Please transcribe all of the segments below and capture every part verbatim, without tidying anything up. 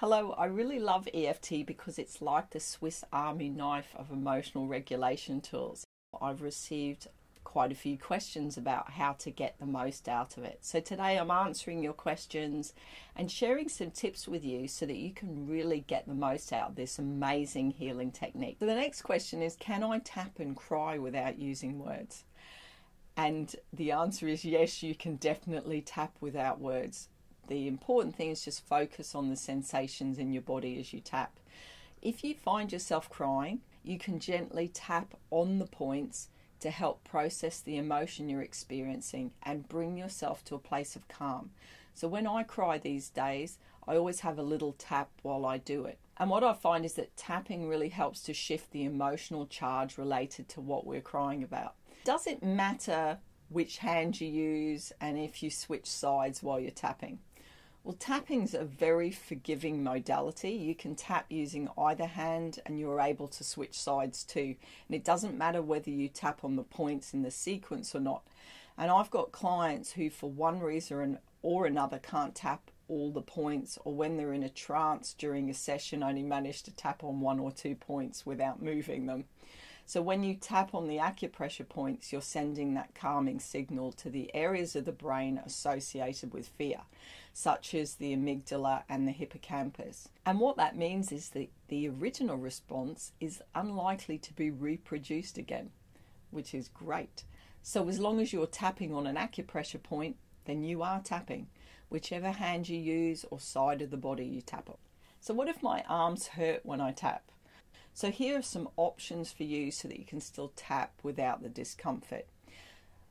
Hello, I really love E F T because it's like the Swiss Army knife of emotional regulation tools. I've received quite a few questions about how to get the most out of it. So today I'm answering your questions and sharing some tips with you so that you can really get the most out of this amazing healing technique. So the next question is, can I tap and cry without using words? And the answer is yes, you can definitely tap without words. The important thing is just focus on the sensations in your body as you tap. If you find yourself crying, you can gently tap on the points to help process the emotion you're experiencing and bring yourself to a place of calm. So when I cry these days, I always have a little tap while I do it. And what I find is that tapping really helps to shift the emotional charge related to what we're crying about. Does it matter which hand you use and if you switch sides while you're tapping? Well, tapping's a very forgiving modality. You can tap using either hand and you're able to switch sides too. And it doesn't matter whether you tap on the points in the sequence or not. And I've got clients who for one reason or another can't tap all the points, or when they're in a trance during a session only manage to tap on one or two points without moving them. So when you tap on the acupressure points, you're sending that calming signal to the areas of the brain associated with fear, such as the amygdala and the hippocampus. And what that means is that the original response is unlikely to be reproduced again, which is great. So as long as you're tapping on an acupressure point, then you are tapping, whichever hand you use or side of the body you tap on. So what if my arms hurt when I tap? So here are some options for you so that you can still tap without the discomfort.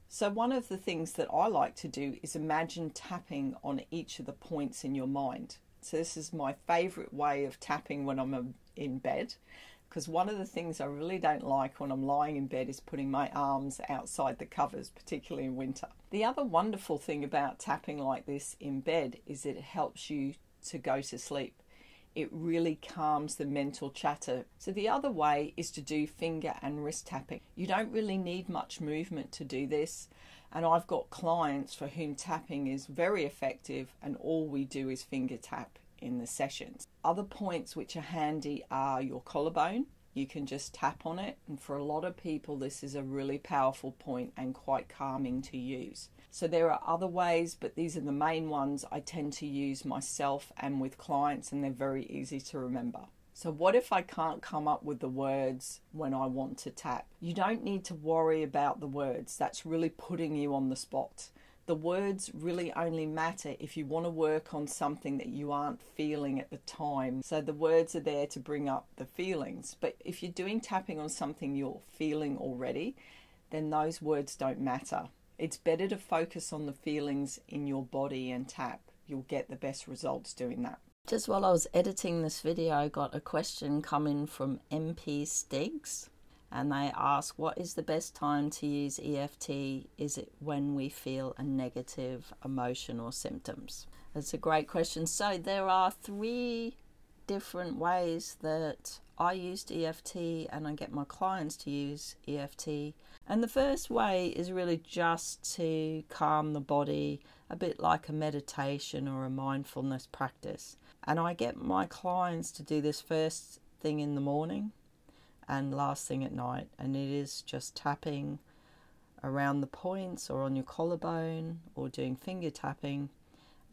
So one of the things that I like to do is imagine tapping on each of the points in your mind. So this is my favorite way of tapping when I'm in bed, because one of the things I really don't like when I'm lying in bed is putting my arms outside the covers, particularly in winter. The other wonderful thing about tapping like this in bed is it helps you to go to sleep. It really calms the mental chatter. So the other way is to do finger and wrist tapping. You don't really need much movement to do this. And I've got clients for whom tapping is very effective and all we do is finger tap in the sessions. Other points which are handy are your collarbone. You can just tap on it. And for a lot of people, this is a really powerful point and quite calming to use. So there are other ways, but these are the main ones I tend to use myself and with clients, and they're very easy to remember. So what if I can't come up with the words when I want to tap? You don't need to worry about the words. That's really putting you on the spot. The words really only matter if you want to work on something that you aren't feeling at the time. So the words are there to bring up the feelings. But if you're doing tapping on something you're feeling already, then those words don't matter. It's better to focus on the feelings in your body and tap. You'll get the best results doing that. Just while I was editing this video, I got a question coming from M P Stiggs, and they ask, what is the best time to use E F T? Is it when we feel a negative emotion or symptoms? That's a great question. So there are three different ways that I used E F T and I get my clients to use E F T. And the first way is really just to calm the body, a bit like a meditation or a mindfulness practice. And I get my clients to do this first thing in the morning and last thing at night. And it is just tapping around the points or on your collarbone or doing finger tapping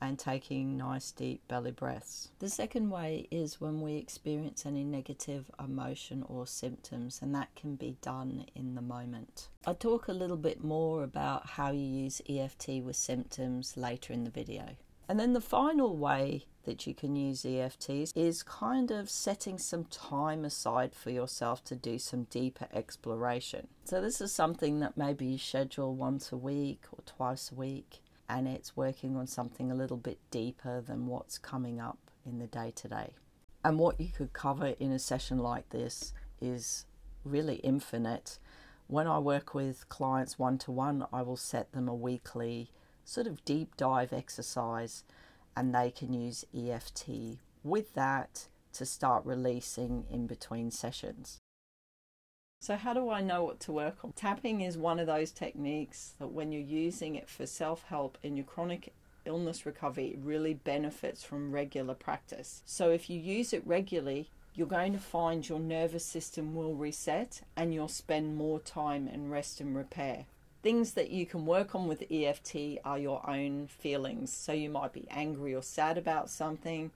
and taking nice deep belly breaths. The second way is when we experience any negative emotion or symptoms, and that can be done in the moment. I talk a little bit more about how you use E F T with symptoms later in the video. And then the final way that you can use E F Ts is kind of setting some time aside for yourself to do some deeper exploration. So this is something that maybe you schedule once a week or twice a week, and it's working on something a little bit deeper than what's coming up in the day to day. And what you could cover in a session like this is really infinite. When I work with clients one-to-one, I will set them a weekly sort of deep dive exercise, and they can use E F T with that to start releasing in between sessions. So how do I know what to work on? Tapping is one of those techniques that when you're using it for self-help in your chronic illness recovery really benefits from regular practice. So if you use it regularly, you're going to find your nervous system will reset and you'll spend more time in rest and repair. Things that you can work on with E F T are your own feelings. So you might be angry or sad about something,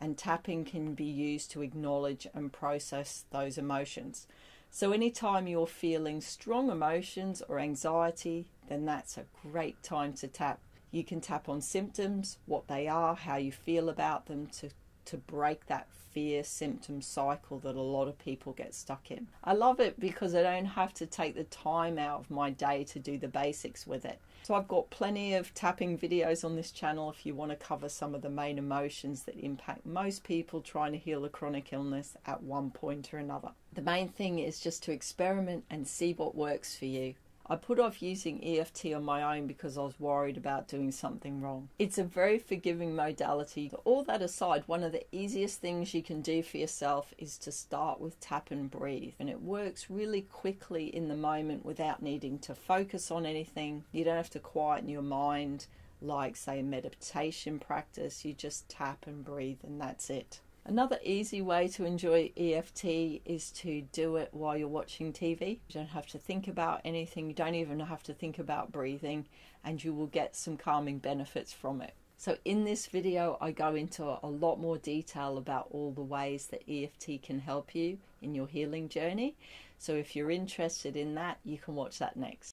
and tapping can be used to acknowledge and process those emotions. So anytime you're feeling strong emotions or anxiety, then that's a great time to tap. You can tap on symptoms, what they are, how you feel about them to to break that fear symptom cycle that a lot of people get stuck in. I love it because I don't have to take the time out of my day to do the basics with it. So I've got plenty of tapping videos on this channel if you want to cover some of the main emotions that impact most people trying to heal a chronic illness at one point or another. The main thing is just to experiment and see what works for you. I put off using E F T on my own because I was worried about doing something wrong. It's a very forgiving modality. All that aside, one of the easiest things you can do for yourself is to start with tap and breathe. And it works really quickly in the moment without needing to focus on anything. You don't have to quieten your mind like, say, a meditation practice. You just tap and breathe and that's it. Another easy way to enjoy E F T is to do it while you're watching T V. You don't have to think about anything, you don't even have to think about breathing, and you will get some calming benefits from it. So in this video, I go into a lot more detail about all the ways that E F T can help you in your healing journey. So if you're interested in that, you can watch that next.